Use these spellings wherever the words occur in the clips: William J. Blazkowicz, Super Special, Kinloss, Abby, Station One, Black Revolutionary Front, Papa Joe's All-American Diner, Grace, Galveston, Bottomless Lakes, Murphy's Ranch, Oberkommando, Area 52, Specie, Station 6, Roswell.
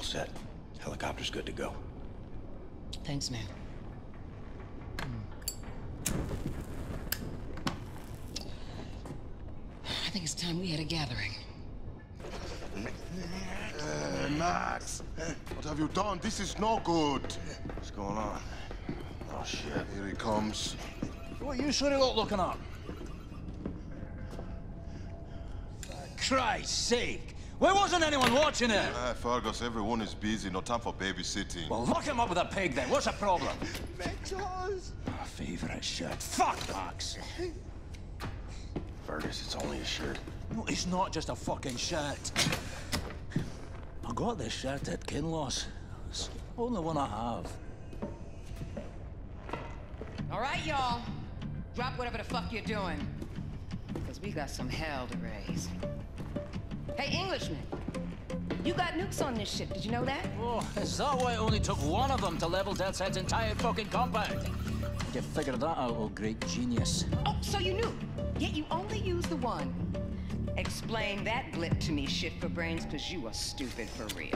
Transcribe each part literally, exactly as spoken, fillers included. All set. Helicopter's good to go. Thanks, man. I think it's time we had a gathering. Uh, Max! What have you done? This is no good. What's going on? Oh, shit. Here he comes. What are you sure not looking at? For Christ's sake! Where wasn't anyone watching it? Ah, Fergus, everyone is busy. No time for babysitting. Well, lock him up with a pig, then. What's the problem? Mentors! My favorite shirt. Fuck, Max! Fergus, it's only a shirt. No, it's not just a fucking shirt. I got this shirt at Kinloss. It's the only one I have. All right, y'all. Drop whatever the fuck you're doing. Because we got some hell to raise. Hey, Englishman. You got nukes on this ship. Did you know that? Oh, is that why it only took one of them to level Death's Head's entire fucking compound? You figured that out, oh great genius. Oh, so you knew. Yet you only used the one. Explain that blip to me, shit for brains, because you are stupid for real.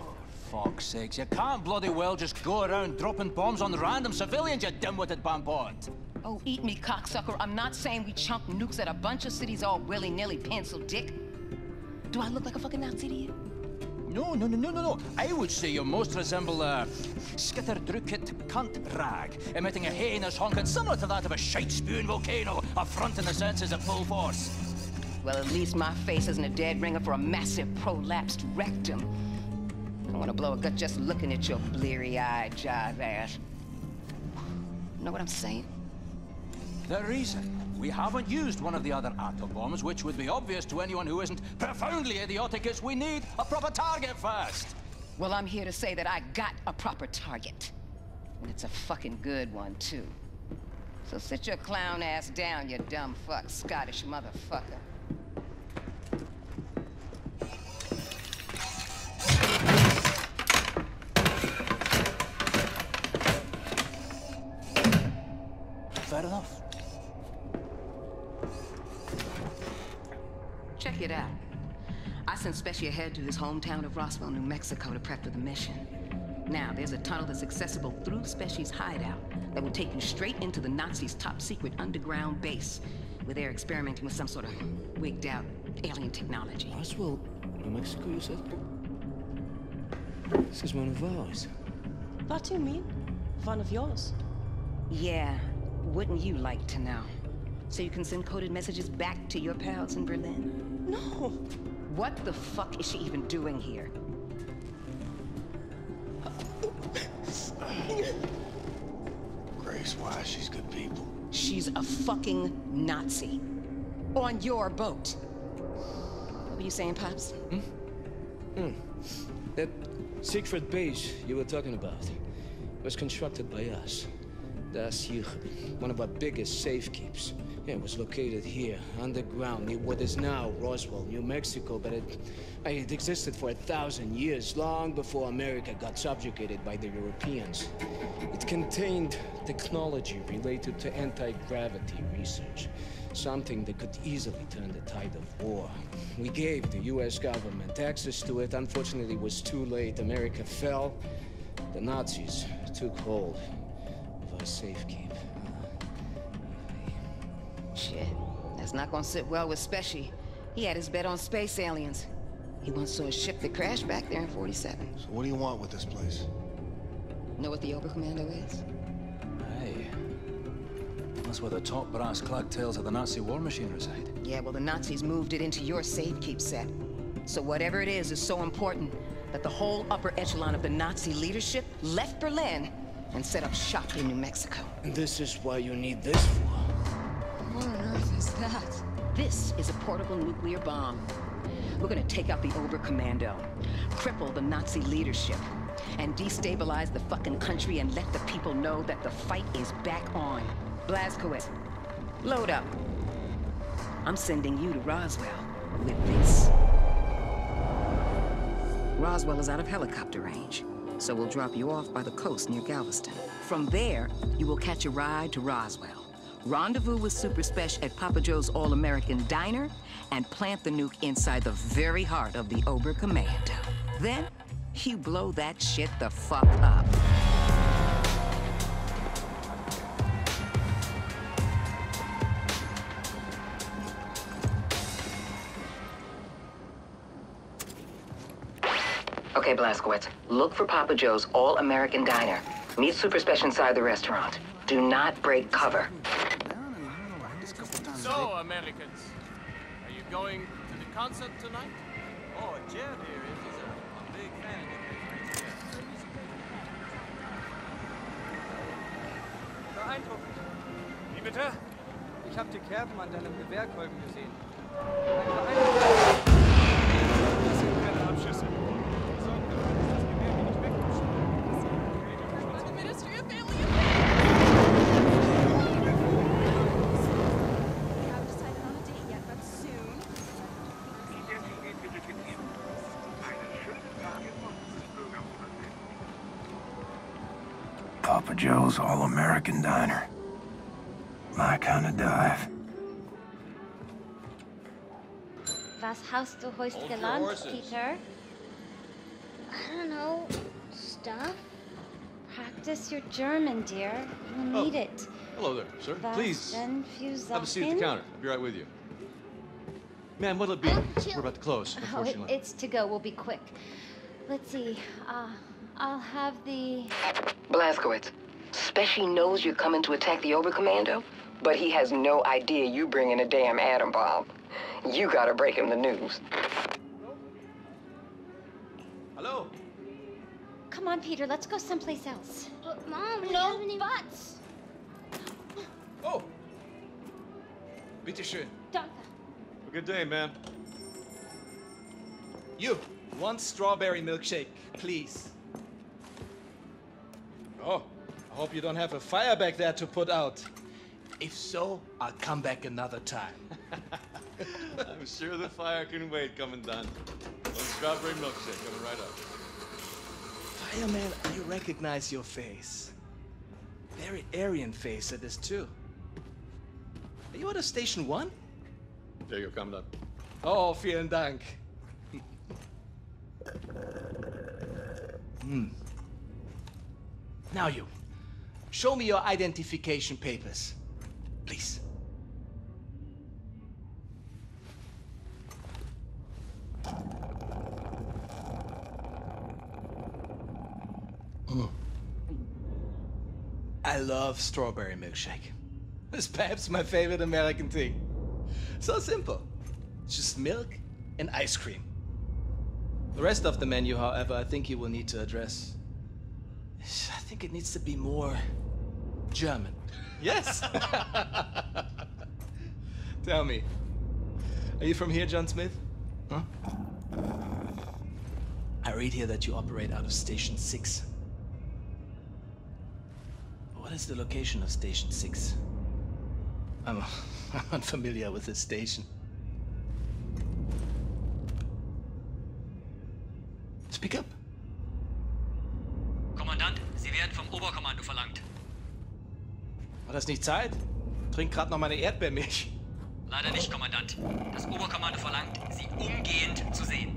Oh, fuck's sakes, you can't bloody well just go around dropping bombs on random civilians, you dim-witted bambot. Oh, eat me, cocksucker. I'm not saying we chump nukes at a bunch of cities all willy-nilly, pencil dick. Do I look like a fucking Nazi to you? No, no, no, no, no, no. I would say you most resemble a skitterdrukit cunt rag, emitting a heinous honking similar to that of a shite-spewing volcano, affronting the senses at full force. Well, at least my face isn't a dead ringer for a massive prolapsed rectum. I want to blow a gut just looking at your bleary-eyed jive ass. Know what I'm saying? The reason we haven't used one of the other atom bombs, which would be obvious to anyone who isn't profoundly idiotic, is we need a proper target first. Well, I'm here to say that I got a proper target. And it's a fucking good one, too. So sit your clown ass down, you dumb fuck Scottish motherfucker. Fair enough. Check it out. I sent Specie ahead to his hometown of Roswell, New Mexico to prep for the mission. Now, there's a tunnel that's accessible through Specie's hideout that will take you straight into the Nazis' top-secret underground base, where they're experimenting with some sort of wigged-out alien technology. Roswell, New Mexico, you said? This is one of ours. What do you mean? One of yours? Yeah. Wouldn't you like to know? So you can send coded messages back to your pals in Berlin? No! What the fuck is she even doing here? Grace, why? She's good people. She's a fucking Nazi. On your boat. What were you saying, Pops? Hmm? Hmm. That secret base you were talking about was constructed by us. Das Juch, one of our biggest safe keeps. It was located here, underground, near what is now Roswell, New Mexico, but it, it existed for a thousand years, long before America got subjugated by the Europeans. It contained technology related to anti-gravity research, something that could easily turn the tide of war. We gave the U S government access to it. Unfortunately, it was too late. America fell. The Nazis took hold. Safekeep. Shit. That's not gonna sit well with Specie. He had his bet on space aliens. He once saw a ship that crashed back there in forty-seven. So what do you want with this place? Know what the Oberkommando is? Hey. That's where the top brass clacktails of the Nazi war machine reside. Yeah, well, the Nazis moved it into your safekeep set. So whatever it is is so important that the whole upper echelon of the Nazi leadership left Berlin and set up shop in New Mexico. And this is why you need this for? What on earth is that? This is a portable nuclear bomb. We're gonna take out the Oberkommando, cripple the Nazi leadership, and destabilize the fucking country and let the people know that the fight is back on. Blazkowicz, load up. I'm sending you to Roswell with this. Roswell is out of helicopter range. So we'll drop you off by the coast near Galveston. From there, you will catch a ride to Roswell. Rendezvous with Super Special at Papa Joe's All-American Diner and plant the nuke inside the very heart of the Oberkommando. Then, you blow that shit the fuck up. Okay, Blazkowicz, look for Papa Joe's All-American Diner. Meet Super Special inside the restaurant. Do not break cover. So, Americans, are you going to the concert tonight? Oh, Jeb here is a big fan of the Jeb. Beeindruckend. Wie bitte? Ich hab die Kerben an deinem Gewehrkolben gesehen. Ein Beeindruckend. Das sind keine Abschüsse. Papa Joe's All-American Diner. My kind of dive. Was hast du heute gelernt, Peter? I don't know. Stuff? Practice your German, dear. You'll need oh. it. Hello there, sir. Was Please. Have a seat at the counter. I'll be right with you. Ma'am, what'll it be? We're about to close, unfortunately. Oh, it's to go. We'll be quick. Let's see. Uh, I'll have the... Blazkowicz, Specie knows you're coming to attack the Oberkommando, but he has no idea you bring in a damn atom bomb. You gotta break him the news. Hello? Come on, Peter, let's go someplace else. But, Mom, we no haven't even... butts! Oh! Bitte schön. Danke. Well, good day, ma'am. You, one strawberry milkshake, please. Oh, I hope you don't have a fire back there to put out. If so, I'll come back another time. I'm sure the fire can wait, Commandant. One strawberry milkshake coming right up. Fireman, I recognize your face. Very Aryan face it is too. Are you out of Station One? There you go, Commandant. Oh, vielen Dank. Hmm. Now you, show me your identification papers, please. Mm. I love strawberry milkshake. It's perhaps my favorite American thing. So simple. It's just milk and ice cream. The rest of the menu, however, I think you will need to address. I think it needs to be more German. Yes! Tell me, are you from here, John Smith? Huh? I read here that you operate out of Station six. What is the location of Station six? I'm, I'm unfamiliar with this station. Speak up. War das nicht Zeit? Trink gerade noch meine Erdbeermilch. Leider nicht, Kommandant. Das Oberkommando verlangt, Sie umgehend zu sehen.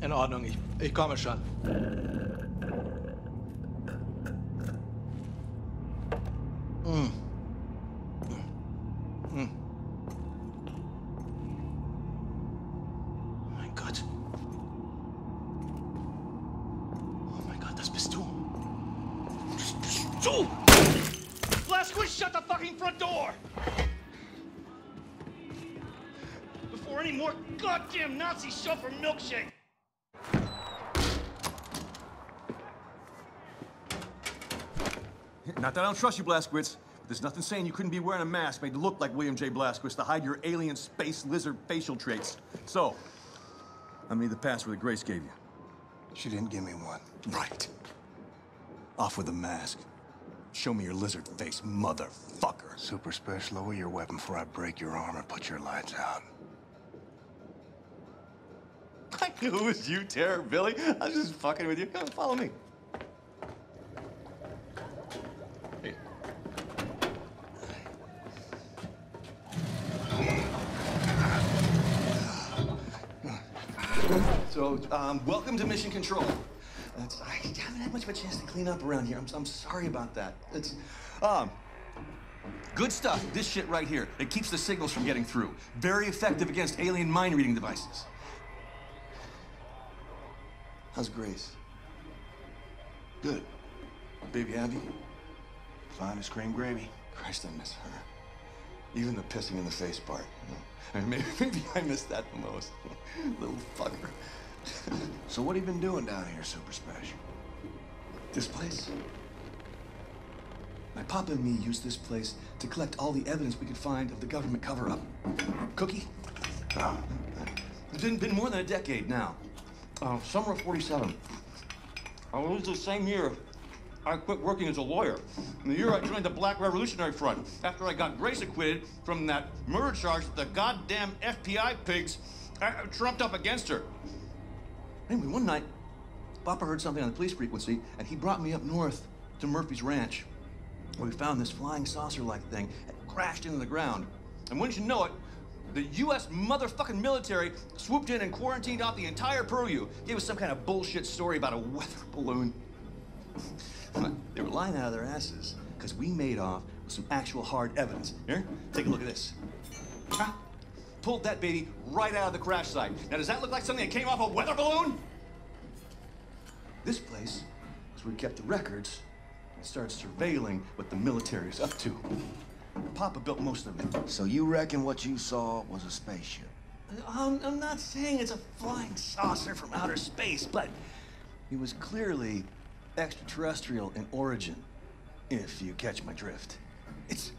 In Ordnung, ich, ich komme schon. Mm. Mm. Mein Gott. Two! Blazkowicz, shut the fucking front door! Before any more goddamn Nazi chauffeur milkshake! Not that I don't trust you, Blazkowicz, but there's nothing saying you couldn't be wearing a mask made to look like William J. Blazkowicz to hide your alien space lizard facial traits. So, I need the password that Grace gave you. She didn't give me one. Right. Off with the mask. Show me your lizard face, motherfucker. Super Special, lower your weapon before I break your arm and put your lights out. I knew it was you, Terror Billy. I was just fucking with you. Come follow me. Hey. So, um, welcome to Mission Control. That's, I haven't had much of a chance to clean up around here. I'm, I'm sorry about that. It's, um, good stuff. This shit right here. It keeps the signals from getting through. Very effective against alien mind-reading devices. How's Grace? Good. Baby Abby? Fine as cream gravy. Christ, I miss her. Even the pissing in the face part. I mean, maybe, maybe I miss that the most. Little fucker. So what have you been doing down here, Super Special? This place? My papa and me used this place to collect all the evidence we could find of the government cover-up. Cookie? Oh. It's been, been more than a decade now. Uh, summer of forty-seven. I was the same year I quit working as a lawyer. In the year I joined the Black Revolutionary Front, after I got Grace acquitted from that murder charge that the goddamn F B I pigs uh, trumped up against her. Anyway, one night, Papa heard something on the police frequency, and he brought me up north to Murphy's Ranch, where we found this flying saucer-like thing that crashed into the ground. And wouldn't you know it, the U S motherfucking military swooped in and quarantined off the entire Peru. Gave us some kind of bullshit story about a weather balloon. They were lying out of their asses, because we made off with some actual hard evidence. Here, take a look at this. Ah, pulled that baby right out of the crash site. Now, does that look like something that came off a weather balloon? This place is where we kept the records and started surveilling what the military's up to. Papa built most of it. So you reckon what you saw was a spaceship? Um, I'm not saying it's a flying saucer from outer space, but it was clearly extraterrestrial in origin, if you catch my drift. It's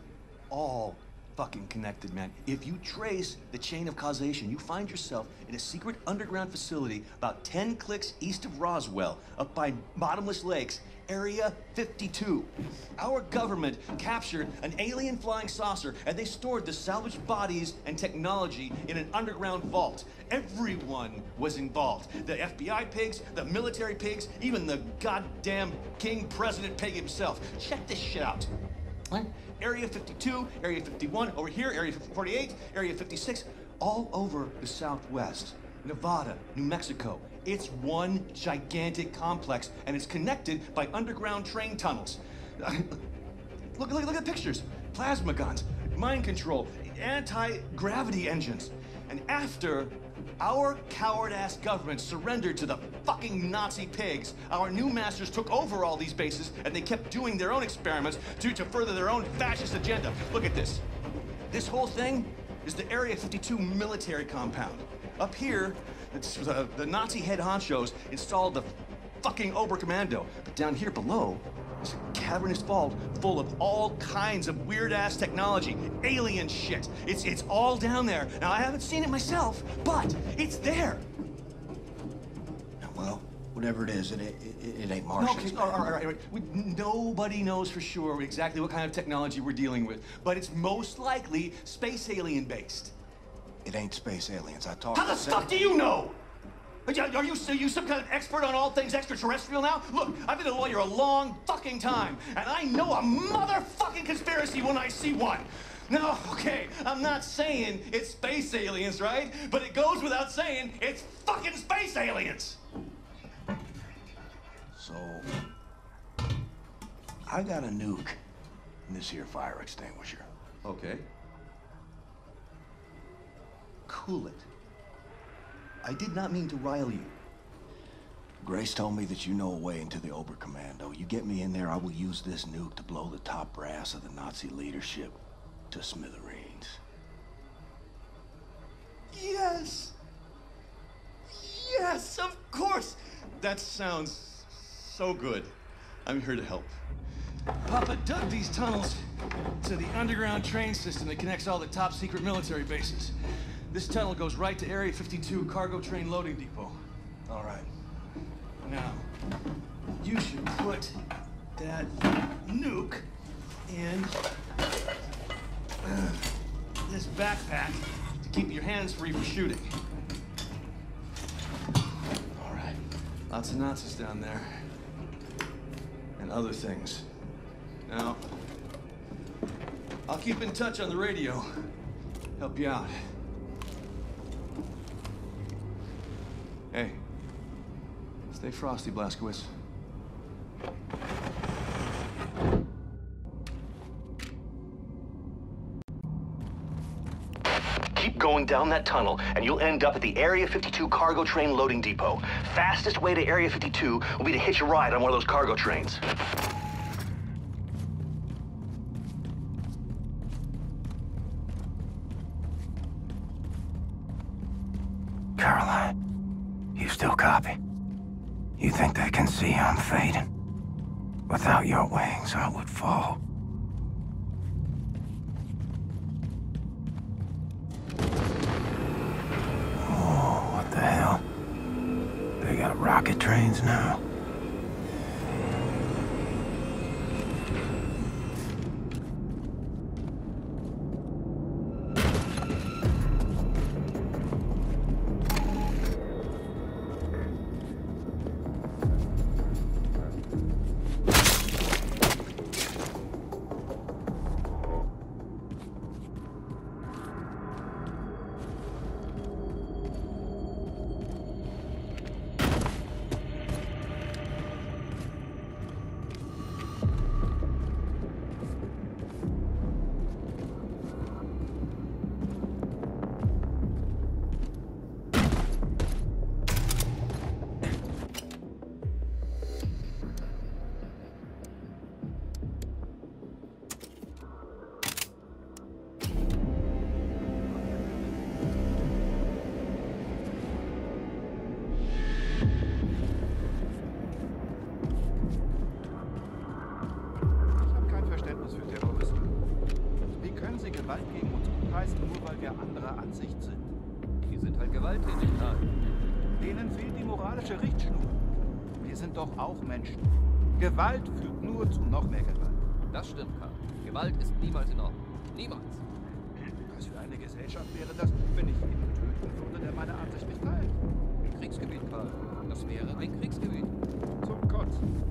all fucking connected, man. If you trace the chain of causation, you find yourself in a secret underground facility about ten clicks east of Roswell, up by Bottomless Lakes, Area fifty-two. Our government captured an alien flying saucer, and they stored the salvaged bodies and technology in an underground vault. Everyone was involved. The F B I pigs, the military pigs, even the goddamn King President Pig himself. Check this shit out. What? Area fifty-two, Area fifty-one, over here, Area forty-eight, Area fifty-six, all over the Southwest. Nevada, New Mexico. It's one gigantic complex, and it's connected by underground train tunnels. Look, look, look at the pictures. Plasma guns, mind control, anti-gravity engines. And after our coward-ass government surrendered to the fucking Nazi pigs, our new masters took over all these bases, and they kept doing their own experiments to, to further their own fascist agenda. Look at this. This whole thing is the Area fifty-two military compound. Up here, it's, uh, the Nazi head honchos installed the fucking Oberkommando. But down here below is a cavernous vault full of all kinds of weird-ass technology, alien shit. It's, it's all down there. Now, I haven't seen it myself, but it's there. Well, whatever it is, it, it, it, it ain't Martians. No, all right, all right, all right. We, nobody knows for sure exactly what kind of technology we're dealing with, but it's most likely space alien-based. It ain't space aliens. I talked. How the fuck do you know? Are you, are, you, are you some kind of expert on all things extraterrestrial now? Look, I've been a lawyer a long fucking time, and I know a motherfucking conspiracy when I see one. Now, okay, I'm not saying it's space aliens, right? But it goes without saying it's fucking space aliens. So, I got a nuke in this here fire extinguisher. Okay. Cool it. I did not mean to rile you. Grace told me that you know a way into the Oberkommando. You get me in there, I will use this nuke to blow the top brass of the Nazi leadership to smithereens. Yes! Yes, of course! That sounds so good. I'm here to help. Papa dug these tunnels to the underground train system that connects all the top secret military bases. This tunnel goes right to Area fifty-two cargo train loading depot. All right. Now, you should put that nuke in uh, this backpack to keep your hands free for shooting. All right. Lots of Nazis down there. And other things. Now, I'll keep in touch on the radio. Help you out. Hey, stay frosty, Blazkowicz. Keep going down that tunnel, and you'll end up at the Area fifty-two cargo train loading depot. Fastest way to Area fifty-two will be to hitch a ride on one of those cargo trains. Caroline, you still copy? You think they can see I'm fading? Without your wings, I would fall. Oh, what the hell? They got rocket trains now. Gewalt führt nur zu noch mehr Gewalt. Das stimmt, Karl. Gewalt ist niemals in Ordnung. Niemals. Was für eine Gesellschaft wäre das, wenn ich jemanden töten würde, der meine Ansicht nicht teilt? Ein Kriegsgebiet, Karl. Das wäre ein Kriegsgebiet. Zum Kotzen.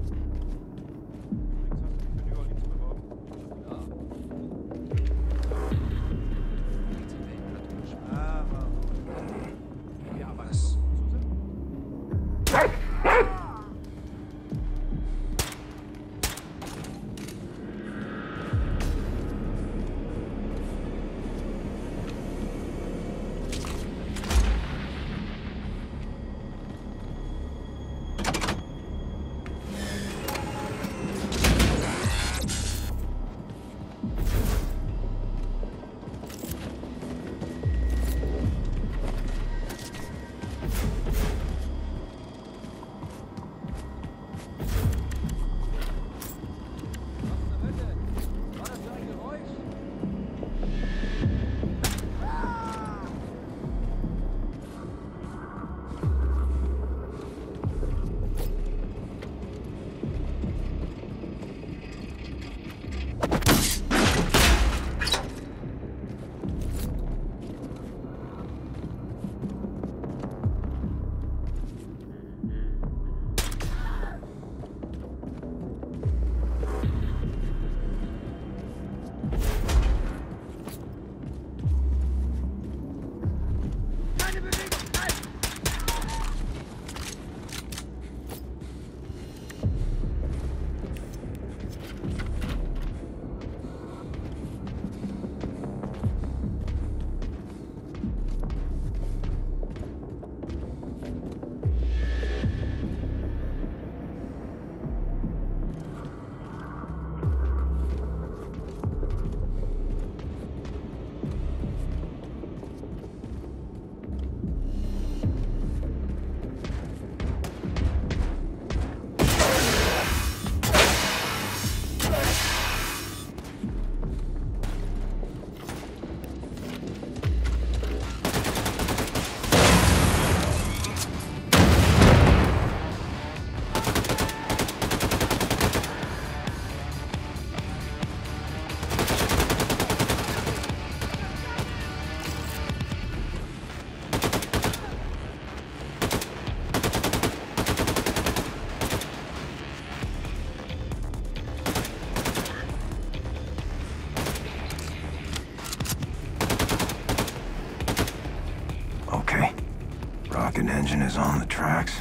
like an engine is on the tracks.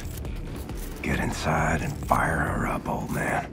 Get inside and fire her up, old man.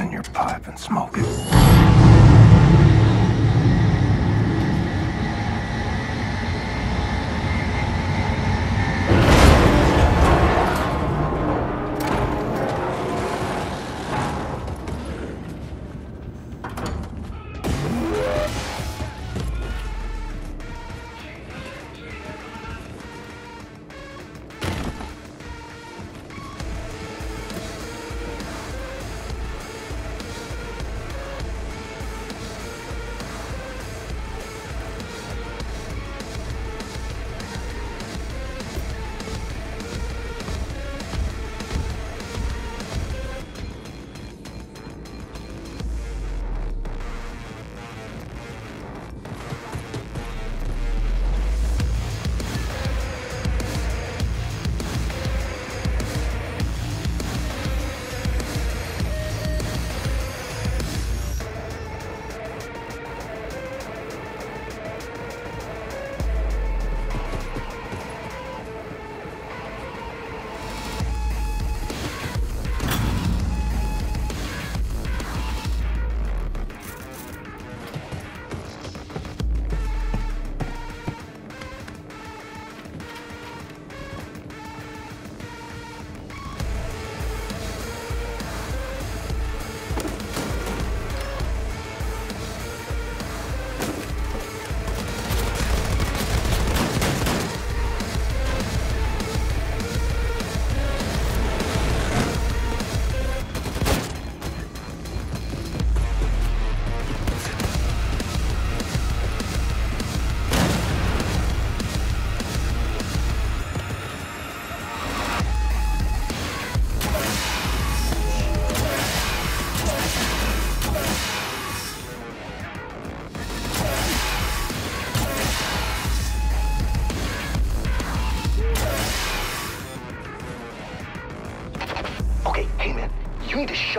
In your pipe and smoke it.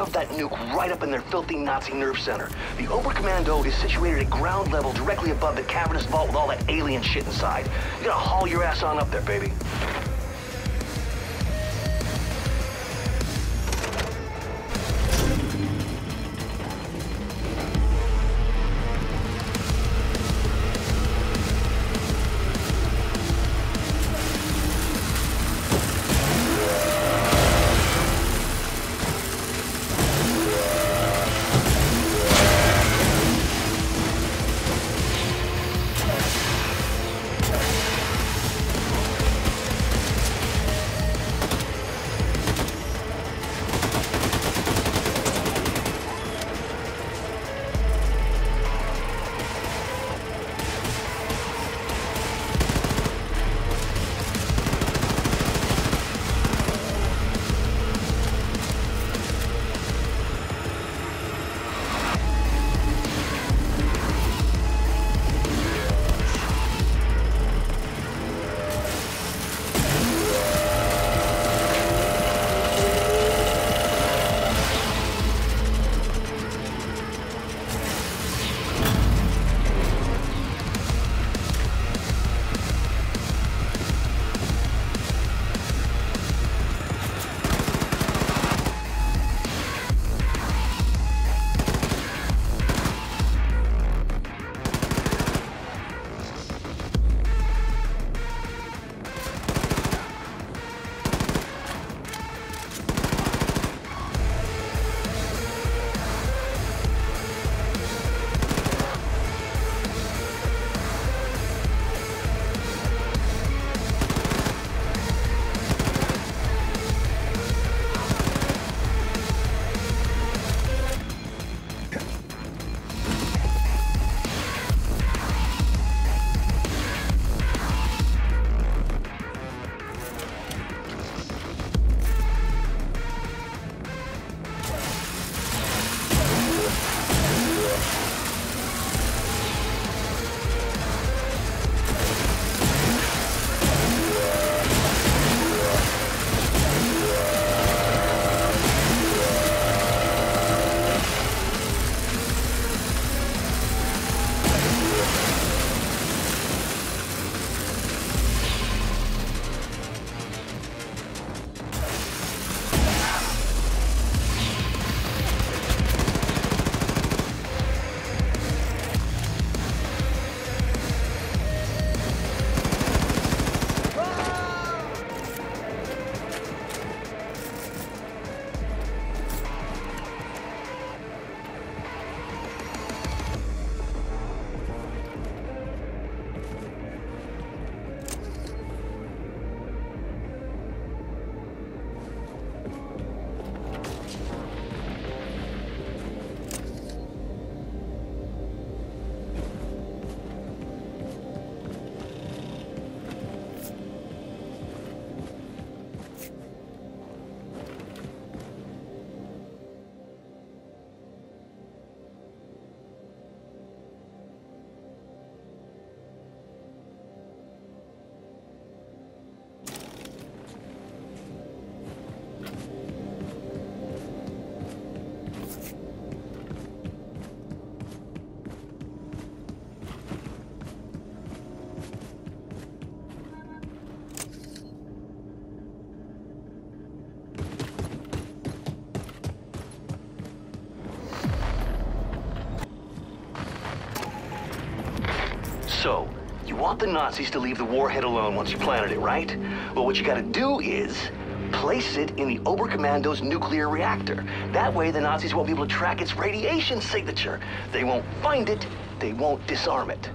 stuff that nuke right up in their filthy Nazi nerve center. The Oberkommando is situated at ground level directly above the cavernous vault with all that alien shit inside. You gotta haul your ass on up there, baby. So, you want the Nazis to leave the warhead alone once you planted it, right? Well, what you gotta do is place it in the Oberkommando's nuclear reactor. That way, the Nazis won't be able to track its radiation signature. They won't find it, they won't disarm it.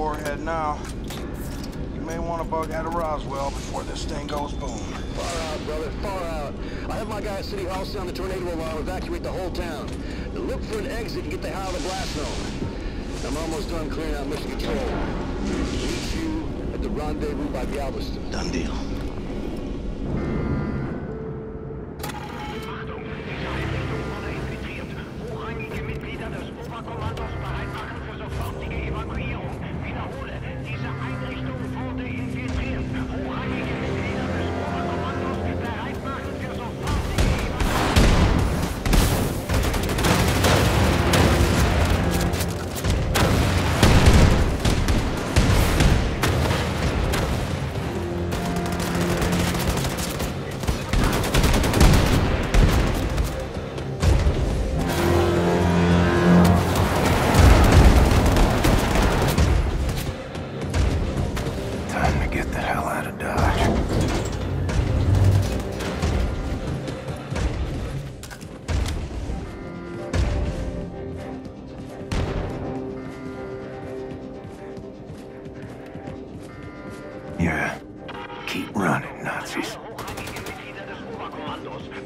warhead now. You may want to bug out of Roswell before this thing goes boom. Far out, brother, far out. I have my guy at City Hall sound the tornado alarm, evacuate the whole town. Now look for an exit and get the hell out of the blast zone. I'm almost done clearing out mission control. Meet you at the rendezvous by Galveston. Done deal.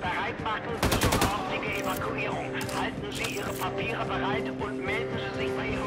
Bereit machen zur sofortigen Evakuierung. Halten Sie Ihre Papiere bereit und melden Sie sich bei Ihrer